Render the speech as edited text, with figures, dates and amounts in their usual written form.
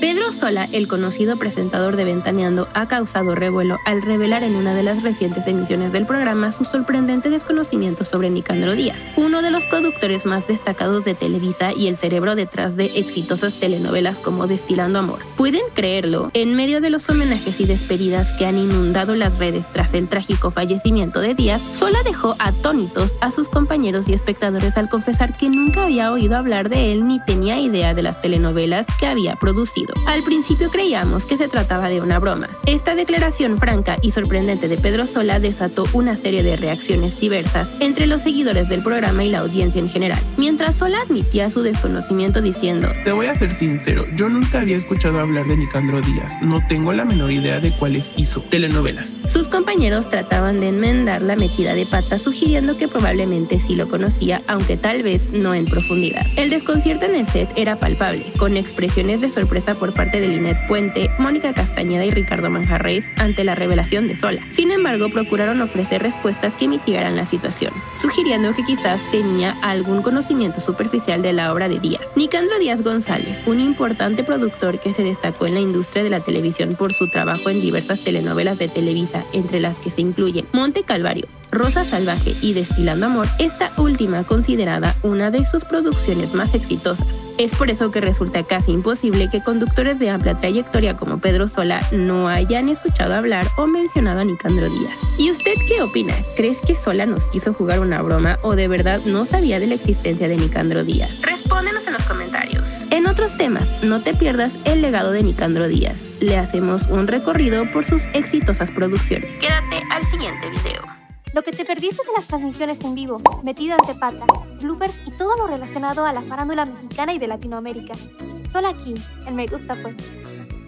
Pedro Sola, el conocido presentador de Ventaneando, ha causado revuelo al revelar en una de las recientes emisiones del programa su sorprendente desconocimiento sobre Nicandro Díaz, uno de los productores más destacados de Televisa y el cerebro detrás de exitosas telenovelas como Destilando Amor. ¿Pueden creerlo? En medio de los homenajes y despedidas que han inundado las redes tras el trágico fallecimiento de Díaz, Sola dejó atónitos a sus compañeros y espectadores al confesar que nunca había oído hablar de él ni tenía idea de las telenovelas que había producido. Al principio creíamos que se trataba de una broma. Esta declaración franca y sorprendente de Pedro Sola desató una serie de reacciones diversas entre los seguidores del programa y la audiencia en general, mientras Sola admitía su desconocimiento diciendo: "Te voy a ser sincero, yo nunca había escuchado hablar de Nicandro Díaz, no tengo la menor idea de cuáles hizo telenovelas". Sus compañeros trataban de enmendar la metida de pata sugiriendo que probablemente sí lo conocía, aunque tal vez no en profundidad. El desconcierto en el set era palpable, con expresiones de sorpresa por parte de Lynette Puente, Mónica Castañeda y Ricardo Manjarres ante la revelación de Sola. Sin embargo, procuraron ofrecer respuestas que mitigaran la situación, sugiriendo que quizás tenía algún conocimiento superficial de la obra de Díaz. Nicandro Díaz González, un importante productor que se destacó en la industria de la televisión por su trabajo en diversas telenovelas de Televisa, entre las que se incluyen Monte Calvario, Rosa Salvaje y Destilando Amor, esta última considerada una de sus producciones más exitosas. Es por eso que resulta casi imposible que conductores de amplia trayectoria como Pedro Sola no hayan escuchado hablar o mencionado a Nicandro Díaz. ¿Y usted qué opina? ¿Crees que Sola nos quiso jugar una broma o de verdad no sabía de la existencia de Nicandro Díaz? Respóndenos en los comentarios. En otros temas, no te pierdas el legado de Nicandro Díaz. Le hacemos un recorrido por sus exitosas producciones. Quédate al siguiente video. Lo que te perdiste de las transmisiones en vivo, metidas de pata, bloopers y todo lo relacionado a la farándula mexicana y de Latinoamérica. Solo aquí, en Megustapues.